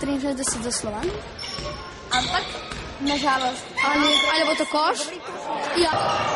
360 za Slovan. Ampak, nažalost. Ali bo to koš? Ja. Slovan,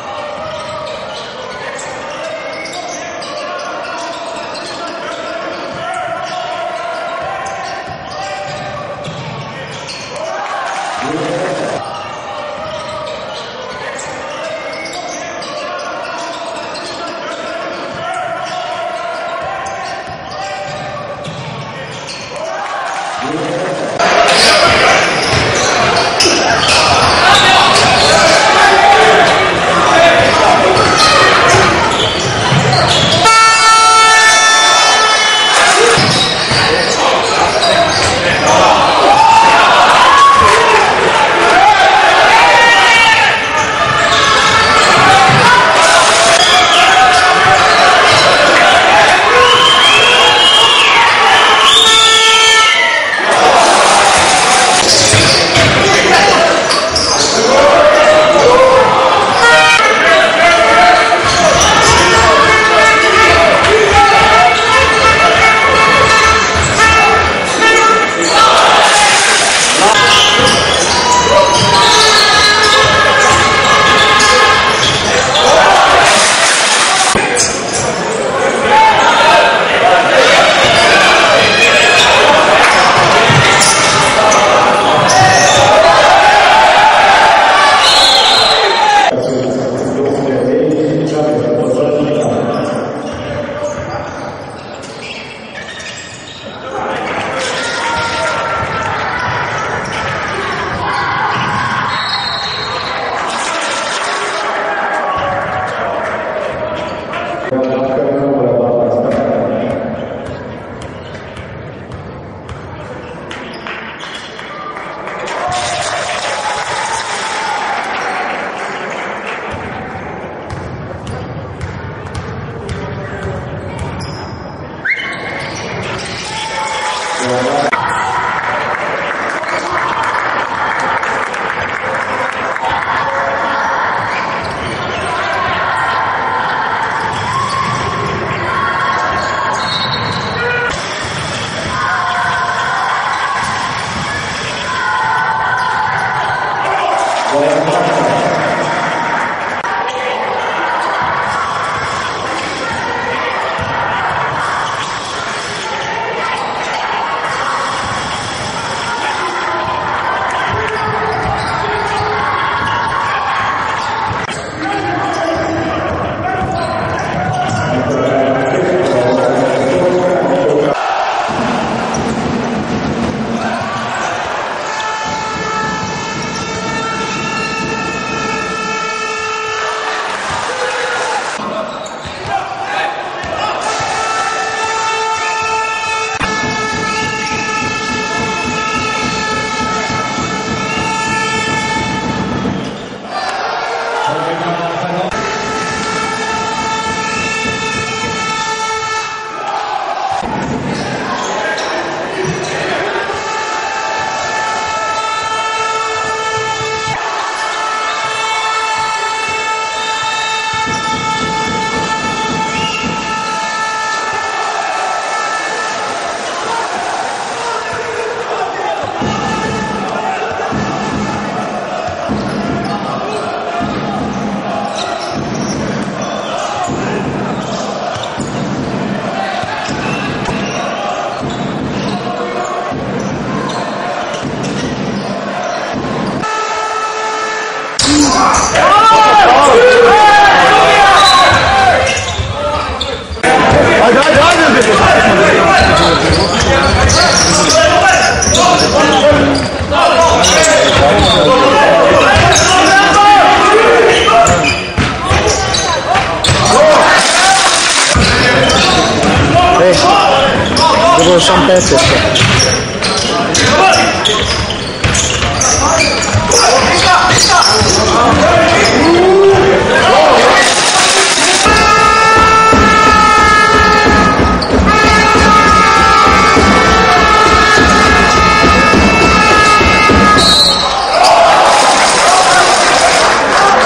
gol Šampeter.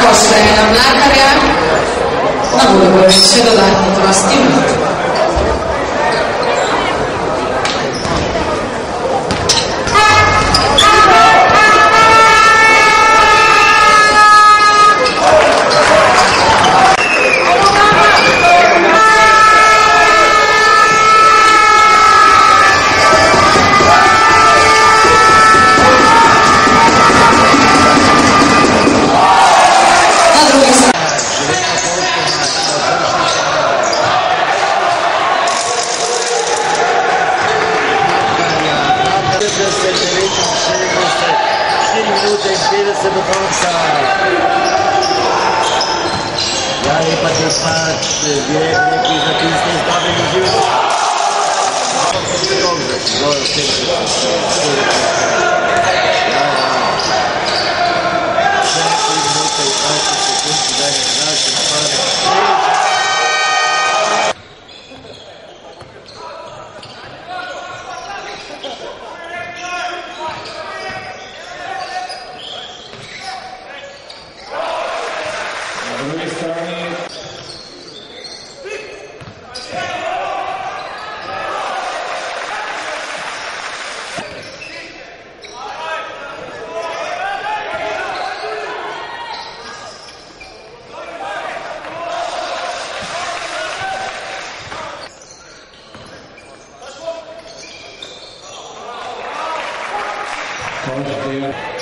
Poštenja Mlakarja, da bodo še dodatni 20 minut. Thank you.